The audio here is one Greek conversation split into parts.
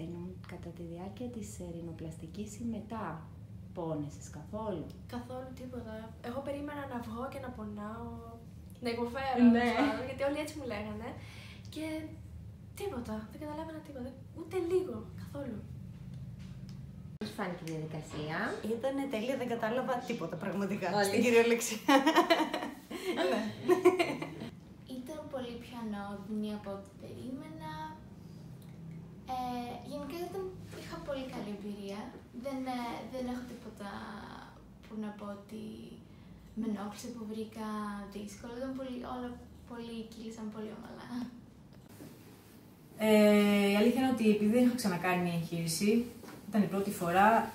χτυπημένο κατά τη διάρκεια της ρινοπλαστικής ή μετά? Πόνεσες καθόλου? Καθόλου τίποτα. Εγώ περίμενα να βγω και να πονάω, να υποφέρω, ναι. Γιατί όλοι έτσι μου λέγανε. Και τίποτα, δεν καταλάβαινα τίποτα, ούτε λίγο, καθόλου. Πώς φάνηκε η διαδικασία? Ήτανε τέλεια, δεν κατάλαβα τίποτα πραγματικά, στην κυριολεξία. Ήταν πολύ πιο ανώδυνη από ό,τι περίμενα. Γενικά είχα πολύ καλή εμπειρία. Δεν έχω τίποτα που να πω ότι με ενόχλησε, που βρήκα δύσκολο. Όλα πολύ κύλησαν πολύ ομαλά. Η αλήθεια είναι ότι επειδή δεν είχα ξανακάνει μια εγχείρηση, ήταν η πρώτη φορά,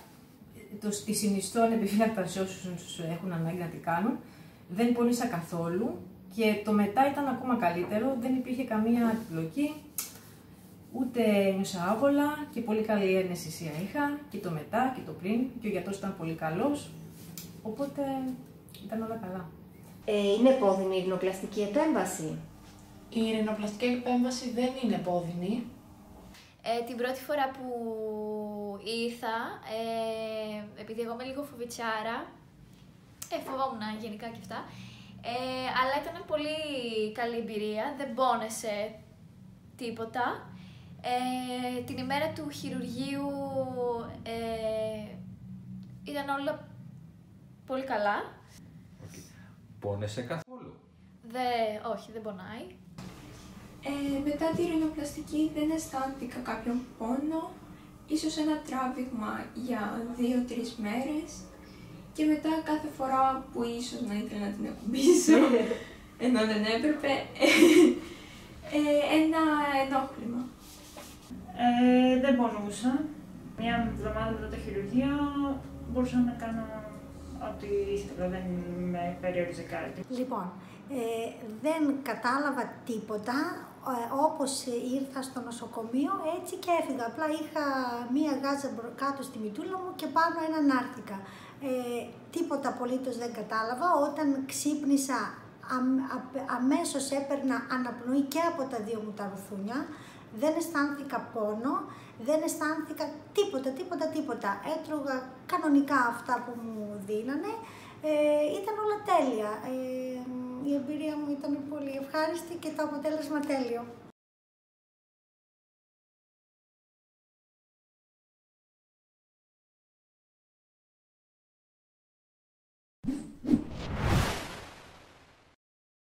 τη συνιστώ ανεπιφύλακτα σε όσους έχουν ανάγκη να τη κάνουν. Δεν πόνησα καθόλου και το μετά ήταν ακόμα καλύτερο. Δεν υπήρχε καμία επιπλοκή. Ούτε νιώσα άβολα και πολύ καλή αναισθησία είχα και το μετά και το πριν και ο γιατρός ήταν πολύ καλός, οπότε ήταν όλα καλά. Είναι επώδυνη η ρινοπλαστική επέμβαση? Η ρινοπλαστική επέμβαση δεν είναι επώδυνη. Την πρώτη φορά που ήρθα, επειδή εγώ είμαι λίγο φοβητσιάρα, φοβόμουν γενικά και αυτά, αλλά ήταν πολύ καλή εμπειρία, δεν πόνεσαι τίποτα. Την ημέρα του χειρουργείου ήταν όλα πολύ καλά. Okay. Πόνεσαι καθόλου? Όχι, δεν πονάει. Μετά τη ρινοπλαστική δεν αισθάνθηκα κάποιον πόνο, ίσως ένα τράβηγμα για 2-3 μέρες και μετά κάθε φορά που ίσως να ήθελα να την ακουμπήσω, ενώ δεν έπρεπε, ένα ενόχλημα. Δεν πονούσα. Μια εβδομάδα μετά τα χειρουργεία μπορούσα να κάνω ό,τι ήθελα, δεν με περιόριζε κάτι. Λοιπόν, δεν κατάλαβα τίποτα. Όπως ήρθα στο νοσοκομείο, έτσι και έφυγα. Απλά είχα μία γάζα κάτω στη μητούλα μου και πάνω έναν άρτικα. Τίποτα απολύτως δεν κατάλαβα. Όταν ξύπνησα, αμέσως έπαιρνα αναπνοή και από τα δύο μου τα ρουθούνια. Δεν αισθάνθηκα πόνο, δεν αισθάνθηκα τίποτα. Έτρωγα κανονικά αυτά που μου δίνανε. Ήταν όλα τέλεια. Η εμπειρία μου ήταν πολύ ευχάριστη και το αποτέλεσμα τέλειο.